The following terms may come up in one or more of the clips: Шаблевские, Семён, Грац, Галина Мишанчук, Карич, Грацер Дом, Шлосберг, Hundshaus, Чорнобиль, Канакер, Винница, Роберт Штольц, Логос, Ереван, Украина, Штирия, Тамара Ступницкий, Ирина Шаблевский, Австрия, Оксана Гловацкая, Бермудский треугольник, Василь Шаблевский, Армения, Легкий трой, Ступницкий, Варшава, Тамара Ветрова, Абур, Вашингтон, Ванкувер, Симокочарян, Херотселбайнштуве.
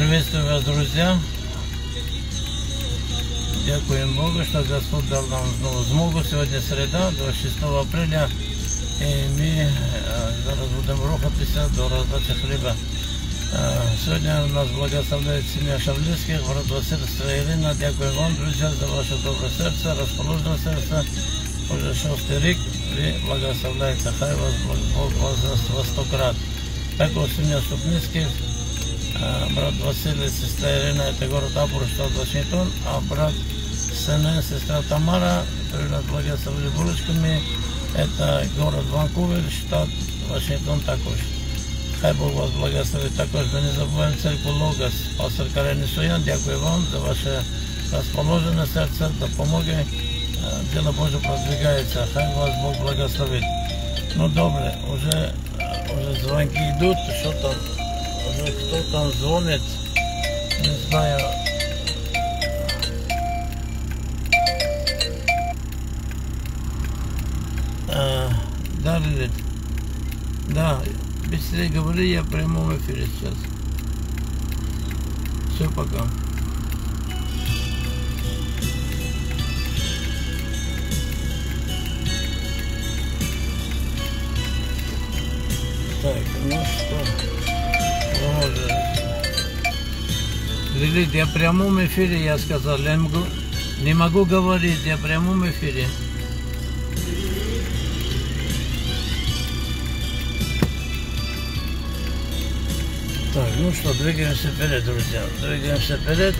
Приветствую вас, друзья. Дякуем Богу, что Господь дал нам снова змогу. Сегодня среда, 26 апреля. И мы зараз будем рухаться до раздачи хлеба. Сегодня у нас благословляет семья Шаблевских, братвосердство Ирина. Дякую вам, друзья, за ваше доброе сердце, расположенное сердце. Уже 6-й рік вы благословляете. Хай вас Бог воздаст во 100 крат. Так вот, семья Ступницких, брат Василий, сестра Ирина, это город Абур, штат Вашингтон, а брат Сене, сестра Тамара, привет, благословили булочками, это город Ванкувер, штат Вашингтон такой. Хай Бог вас благословит такой, да не забываем церковь Логос, пастор Карен Исоян, дякую вам за ваше расположенное сердце, да помоги, дело Божье продвигается, хай вас Бог благословит. Ну, добре, уже звонки идут, что там? Кто там звонит, не знаю. Давид, да, быстрее говори, я в прямом эфире сейчас. Все, пока. Так, ну что? Лилит, я в прямом эфире, я сказал, я не могу говорить, я в прямом эфире. Так, ну что, двигаемся вперед, друзья, двигаемся вперед.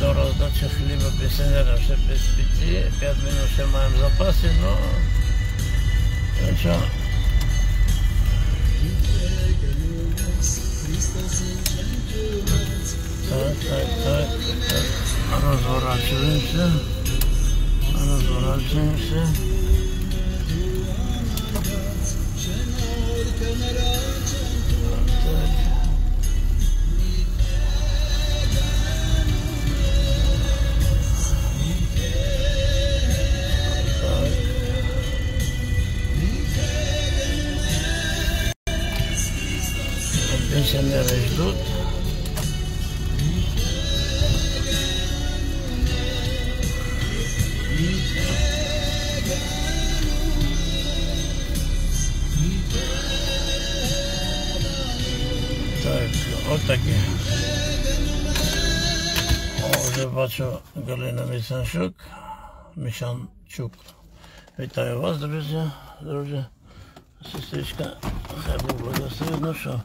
До раздачи хлеба пенсионеров все без 5 минут все маем в запасе, но ничего. Так, разворачиваемся. Пенсионеры ждут. Так, вот такие. Уже бачу Галина Мишанчук. Вітаю вас, друзі, сестричка. Хай Бог благословить. Ну що?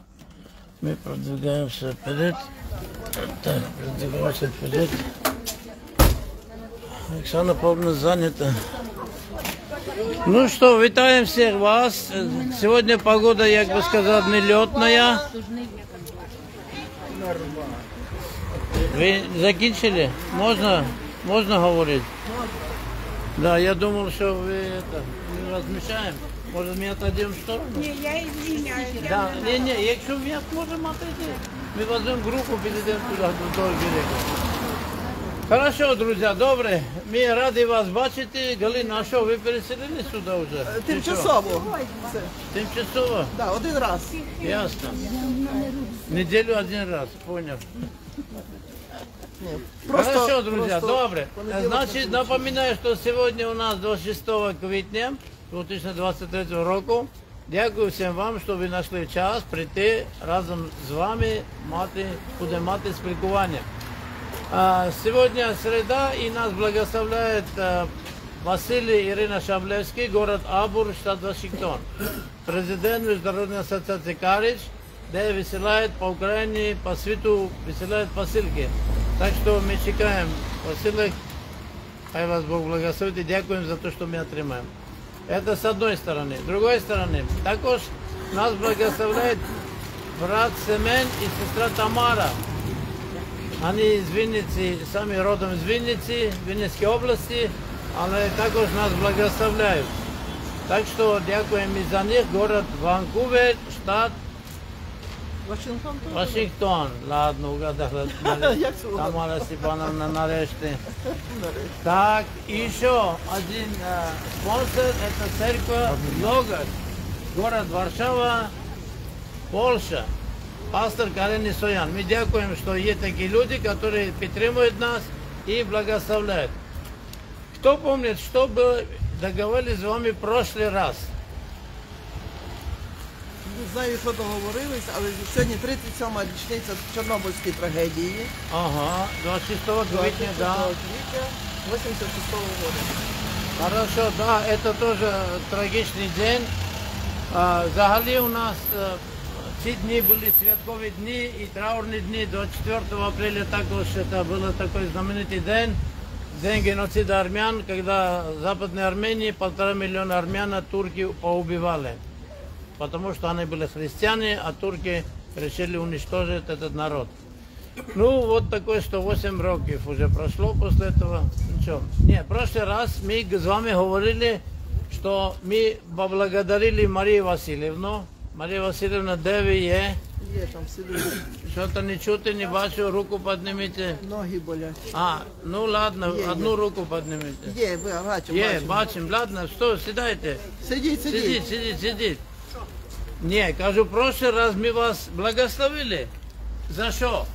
Мы продвигаемся вперед. Так, продвигаемся вперед. Оксана Павловна занята. Ну что, витаем всех вас. Сегодня погода, как бы сказать, нелетная. Вы закончили? Можно говорить? Да, я думал, что вы это не размещаем. Может, мы отойдем в сторону? Не, я извиняюсь. Да, не, если мы сможем отойти, мы возьмем группу, перейдем туда, вдоль берега. Хорошо, друзья, добрый. Мы рады вас бачить. Галина, а что, вы переселились сюда уже? Тимчасово. Тимчасово? Да, один раз. Ясно. Неделю один раз, понял. Нет, хорошо, друзья, добрый. Значит, напоминаю, что сегодня у нас 26 квитня. 2023 року. Дякую всім вам, що ви знайшли час прийти разом з вами, будемо мати спілкування. Сьогодні середа, і нас благословляє Василій Ірина Шаблевський, город Абур, штат Вашингтон. Президент Міжнародної асоціації Карич, де висилають по Україні, по світу, висилають посилки. Так що ми чекаємо посилок. Хай вас Бог благословить і дякуємо за те, що ми отримаємо. Это с одной стороны. С другой стороны, також нас благословляет брат Семён и сестра Тамара. Они из Винницы, сами родом из Винницы, Винницкой области, они також нас благословляют. Так что дякуем и за них. Город Ванкувер, штат Вашингтон. Ладно, угадала. Тамара Степановна, нарешті. Так, еще один спонсор, это церковь Логос. город Варшава, Польша, пастор Карен Исоян. Мы дякуем, что есть такие люди, которые поддерживают нас и благословляют. Кто помнит, что было договорились с вами в прошлый раз? Не знаю, что договорились, но сегодня 37-я річниця Чорнобильской трагедии. Ага, 26 квітня, да. 86-го года. Хорошо, да, это тоже трагичный день. Взагалі у нас ці дни были святковые дни и траурные дни. 24 апреля также это был такой знаменитый день. День геноцида армян, когда в Западной Армении 1,5 миллиона армян турки поубивали. Потому что они были христиане, а турки решили уничтожить этот народ. Ну, вот такое, что 8 роков уже прошло после этого. Ничего. Нет, в прошлый раз мы с вами говорили, что мы поблагодарили Марию Васильевну. Мария Васильевна, где вы есть? Я там сижу. Что-то не чути, не бачу, руку поднимите. Ноги болят. А, ну ладно, одну руку поднимите. Бачим, ладно, что, сидайте. Сидите. Не, кажу, в прошлый раз мы вас благословили. За что?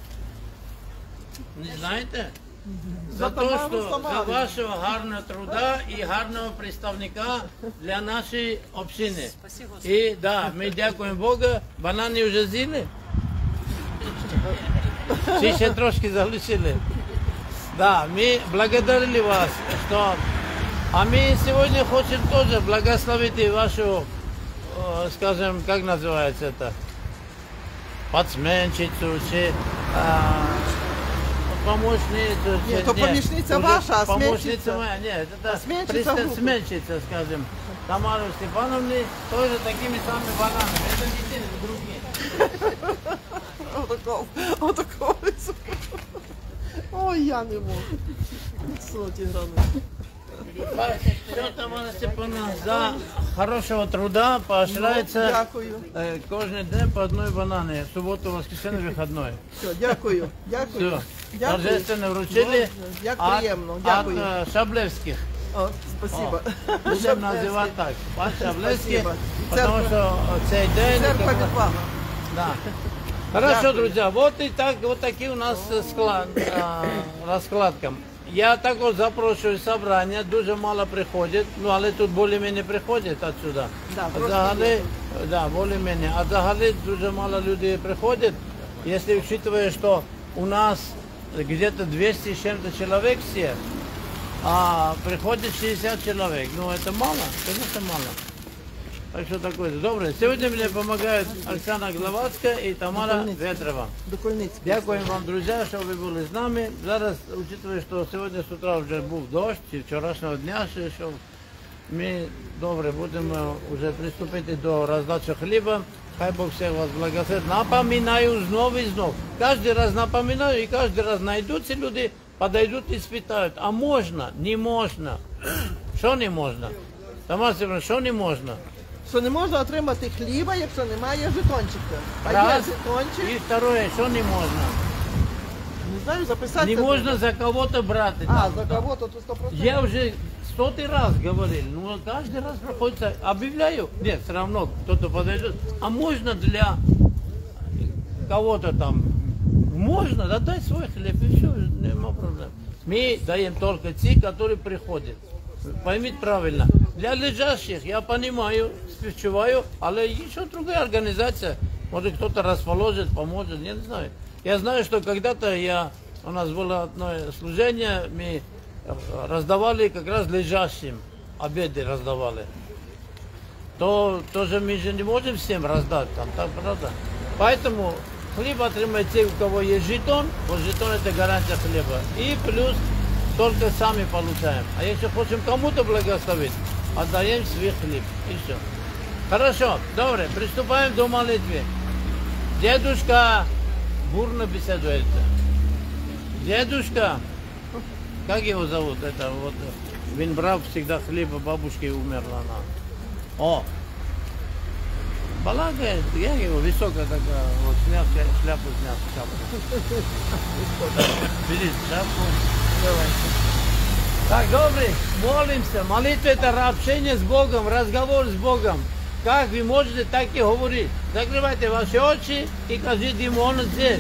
Не знаете? За то, что за вашего гарного труда и гарного представника для нашей общины. Спасибо. И да, мы дякуем Бога. Бананы уже з'їли? Еще трошки залишили. Да, мы благодарили вас, что... А мы сегодня хотим тоже благословить вашу, скажем, как называется это, подсменщицу, помощница. Нет, то помощница ваша, а помощница моя. Нет, это сменщица, скажем, Тамара Степановна, тоже такими самыми бананами. Это не те, это другие. Вот такого. Ой, я не могу. Все, Тамара Степановна, за хорошего труда поощряется каждый день по одной банане. В субботу, воскресенье, выходной. Все, дякую. Торжественно вручили от Шаблевских. О, спасибо. О, будем называть так, от Шаблевских, потому что цей день... Да. Хорошо, дякую, друзья, вот и так, вот такие у нас раскладка. Я также запрошую собрания, дуже мало приходит, ну, але тут более-менее приходит отсюда. Да, загали, да, более-менее. А загали дуже мало людей приходит, если учитывая, что у нас где-то 200 с чем-то человек все, а приходит 60 человек. Ну, это мало, конечно, мало. Так что такое. Доброе. Сегодня мне помогают Оксана Гловацкая и Тамара Ветрова. Дякуем вам, друзья, что вы были с нами. Зараз, учитывая, что сегодня с утра уже был дождь, и вчерашнего дня, что мы, добре, будем уже приступить до раздачи хлеба. Хай Бог всех вас благословит. Напоминаю снова и снова. Каждый раз напоминаю, и каждый раз найдутся люди, подойдут и спитают. А можно? Не можно. Что не можно? Тамара Степановна, что не можно? Что не можно отримати хлеба, если немає жетончика. А є жетончик. И второе, что не можно? Не знаю, записать. Не можно за кого-то брать. А, за кого-то, то 100%. Я уже 100-й раз говорил, но каждый раз проходится, объявляю, нет, все равно кто-то подойдет. А можно для кого-то там? Можно, да дай свой хлеб, и все, нема проблем. Мы даем только те, которые приходят. Поймите правильно. Для лежащих, я понимаю, спевчуваю, але еще другая организация, может кто-то расположит, поможет, я не знаю. Я знаю, что когда-то у нас было одно служение, мы раздавали как раз лежащим, обеды раздавали. То тоже мы же не можем всем раздать, там, так, правда? Поэтому хлеб отримают те, у кого есть жетон, вот жетон это гарантия хлеба, и плюс только сами получаем. А если хотим кому-то благословить, отдаем свой хлеб. И все. Хорошо, добре, приступаем к молитве. Дедушка бурно беседуется. Дедушка, как его зовут? Это вот Винбрав всегда хлеба бабушки умерла она. О! Балагает, я его высокая такая, вот снял шляпу. Бери шляпу. Так, добрый, молимся. Молитва – это общение с Богом, разговор с Богом. Как вы можете так и говорить? Закрывайте ваши очи и кажите ему: он здесь.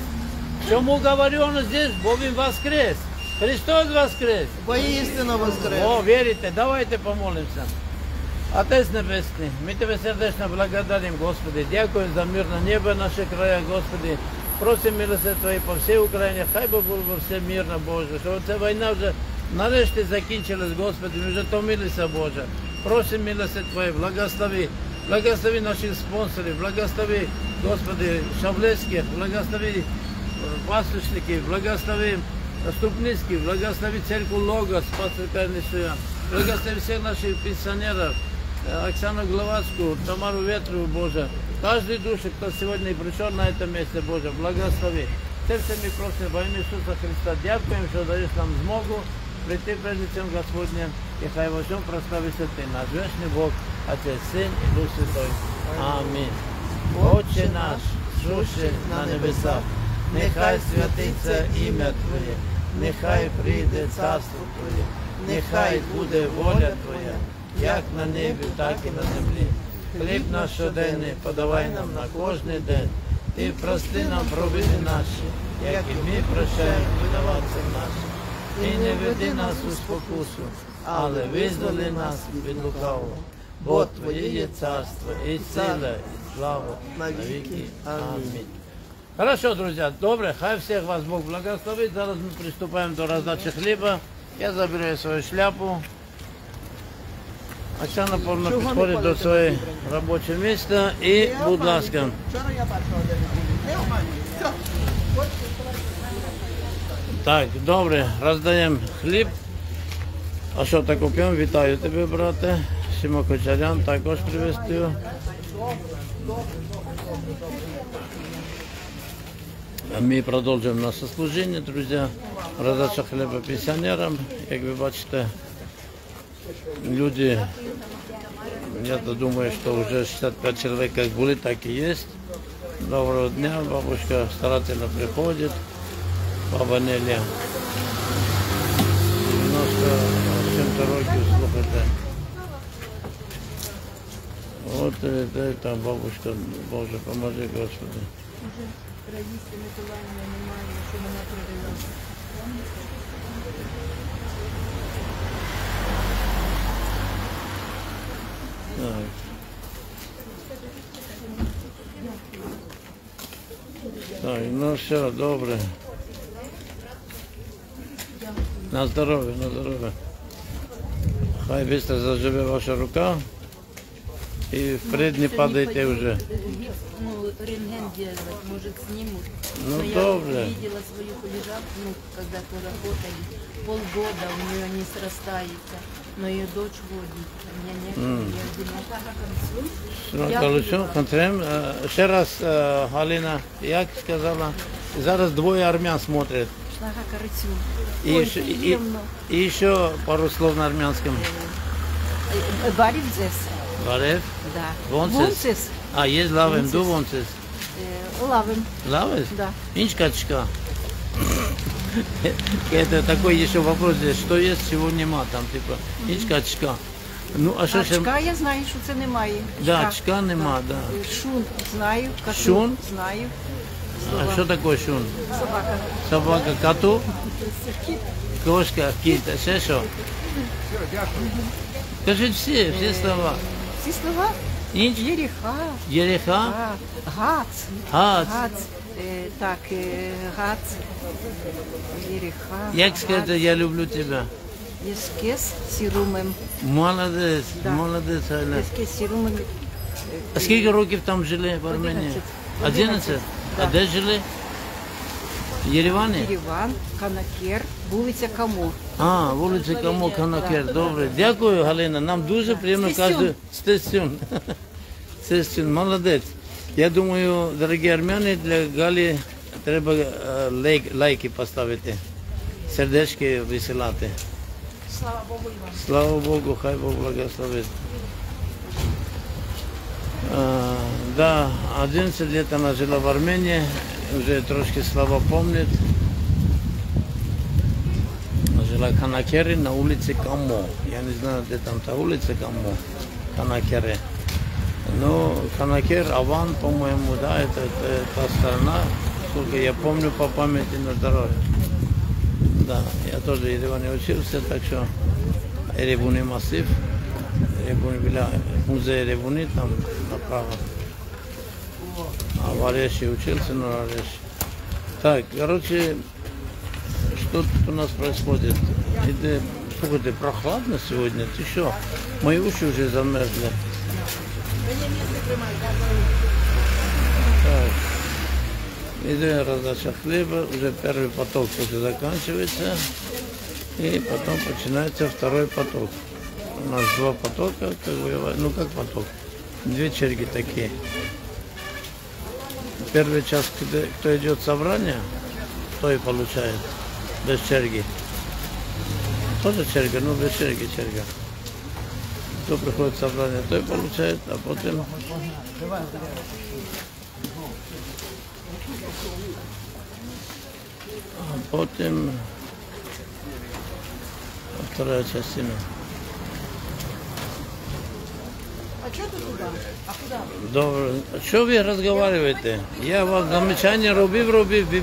Чему говорю, он здесь, Бог им воскрес. Христос воскрес. Воистину воскрес. О, верите, давайте помолимся. Отец Небесный, мы Тебя сердечно благодарим, Господи. Дякуем за мир на небо наших краях, Господи. Просим милости Твоей по всей Украине, хай бы было во всем мирно, Боже. Чтобы эта война уже нарешті закончилась, Господи, мы уже томилися, Боже. Просим милости Твоей, благослови. Благослови наших спонсоров, благослови, Господи, Шаблевских, благослови пасущников, благослови Ступницких, благослови церковь Логос, пастор Карен Исоян, благослови всех наших пенсионеров, Оксану Гловацкую, Тамару Ветрову, Боже. Каждый душа, кто сегодня пришел на это место, Боже, благослови. Сердцами просим во имя Иисуса Христа, дякуем, что даешь нам змогу прийти прежде чем Господне, и хай во всем прославишься Ты, наш вечный Бог, Отец, Сын и Дух Святой. Аминь. Отче наш, сущий на небесах, нехай святится имя Твое, нехай прийде царство Твое, нехай буде воля Твоя, як на небі, так і на землі. Хліб наш щоденний подавай нам на кожний день, і прости нам провини наші, як і ми прощаємо винуватцям нашим. І не веди нас у спокусу, але визволи нас від лукавого. Бо Твоє є царство, і сила, і слава навіки. Амінь. Хорошо, друзья, добре, хай всех вас Бог благословит. Зараз мы приступаем до раздачи хлеба. Я заберу свою шляпу. Оксана повно підходить до своего рабочего места. И, будь ласка. Так, добре, раздаем хлеб. А что так купим? Вітаю тебе, брате. Симокочарян також привезти. Мы продолжим наше служение, друзья. Раздача хлеба пенсионерам. Как вы видите, люди, я думаю, что уже 65 человек как были, так и есть. Доброго дня, бабушка старательно приходит. Баба Неля. 97 років, слухайте. Вот это там бабушка, Боже, поможи, Господи. Так, ну все, добре. На здоровье, на здоровье. Хай быстро заживет ваша рука. И впредь не падайте уже. Ну, рентген делать, может, снимут. Ну, добре. Я видела свою коллежанку, когда-то работали. Полгода у нее не срастается. Но ее дочь водит. У меня нет. Я думала, как концу. Еще раз, Галина, як сказала, зараз двое армян смотрят. И еще пару слов на армянском. Варевзес. Варев? Да. Вонцес. А, есть лавем, ду вонцес. Лавем. Лавес? Да. Инчкачка. Это такой еще вопрос здесь, что есть, чего нема, там типа инчкачка. Ну, а чка я знаю, что это немає. Да, чка нема, да. Шун знаю, кашун знаю. А что такое шун? Собака. Собака, коту? Кошка, кит, а все что? Скажите все слова. Все слова? Ереха. Ереха? Гац. Гац. Так, гац. Ереха. Як сказать, я люблю тебя? Ескес сирумем. Молодец, молодец, Айна. Ескес сирумем. А сколько років там жили в Армении? 11? А где жили? В Ереване? Ереван, Канакер, улица Камо. А, улица Камо, Канакер, добре. Дякую, Галина, нам дуже приємно каждый... Стесюн. Стесюн, молодец. Я думаю, дорогие армяне, для Гали треба лайки поставити, сердечки висилати. Слава Богу, Иван. Слава Богу, хай Бог благословит. Да, 11 лет она жила в Армении, уже трошки слова помнит. Жила в Канакере на улице Камо. Я не знаю, где там та улица Камо. Канакере. Но Канакер, Аван, по-моему, да, это та страна, сколько я помню по памяти на здоровье. Да, я тоже в Ереване учился, так что Еревунный массив, музей Еревуни там направо. А в Ореше учился, но в Ореше. Так, короче, что тут у нас происходит? Это, сколько ты, прохладно сегодня? Ты что? Мои уши уже замерзли. Так, идея раздача хлеба, уже первый поток уже заканчивается, и потом начинается второй поток. У нас два потока, как бы, ну как поток, две черги такие. Первый час, кто идет собрание, то и получает, без черги. Тоже черга, но без черги черга. Кто приходит в собрание, то и получает, а потом... Вторая часть семьи. А что ты туда? А куда? Добрый. Что вы разговариваете? Я вам замечание рубив,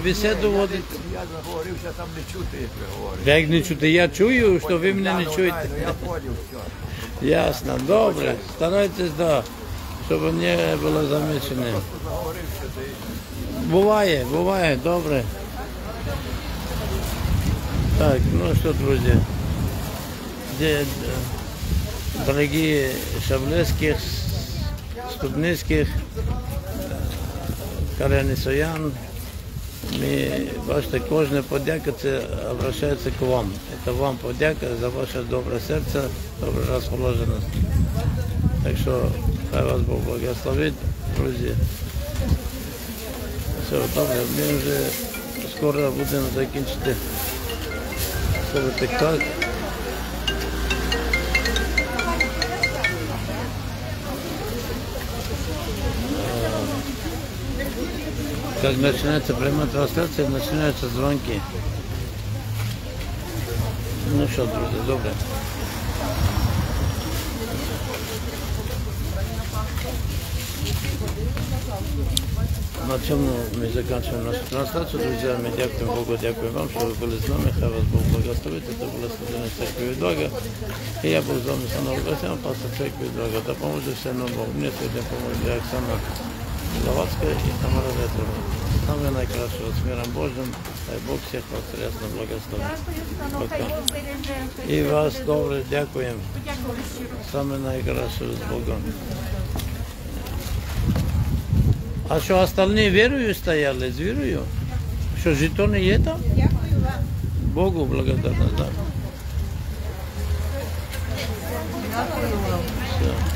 беседу водит. Я говорю, сейчас там не чуты, я не чуты, я чую, что вы меня не чуете. Я понял, все. Ясно, добре, старайтесь, да, чтобы не было замечено. Бывает, добре. Так, ну что, друзья, дорогие Шаблевских, Ступницких, Карен Исоян, ваша кожная подяка обращается к вам. Это вам подяка за ваше доброе сердце, добрую расположенность. Так что, хай вас Бог благословит, друзья. Все, добре, мы уже скоро будем закінчити спектакль. Как начинается прямая трансляция, начинаются звонки. Ну что, друзья, добре. На чем мы заканчиваем нашу трансляцию, друзья. Мы дякуем Богу, дякуем вам, что вы были с нами. Хай вас Бог благословит. Это была служение церкви Відвага. И я был с вами Оксана Гловацкая, пастор церкви Відвага. Да поможет всем нам Бог. Мне сегодня помогли Оксана Гловацкая и Тамара Ветрова. Самое наикрасшего, с миром Божьим. Дай Бог всех вас средственно благословит. Пока. И вас, добрый, дякуем. Самое наикрасшего с Богом. А что, остальные верую стояли, с верую? Что, жетоны есть там? Богу благодарна, да. Все.